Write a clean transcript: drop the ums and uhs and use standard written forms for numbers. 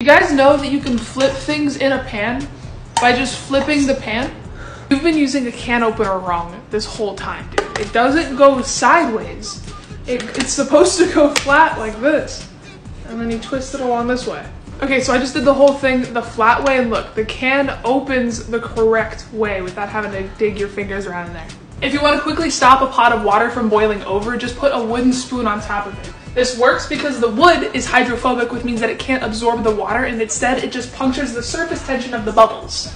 You guys know that you can flip things in a pan by just flipping the pan? You've been using a can opener wrong this whole time, dude. It doesn't go sideways. It's supposed to go flat like this. And then you twist it along this way. Okay, so I just did the whole thing the flat way, and look, the can opens the correct way without having to dig your fingers around in there. If you want to quickly stop a pot of water from boiling over, just put a wooden spoon on top of it. This works because the wood is hydrophobic, which means that it can't absorb the water, and instead it just punctures the surface tension of the bubbles.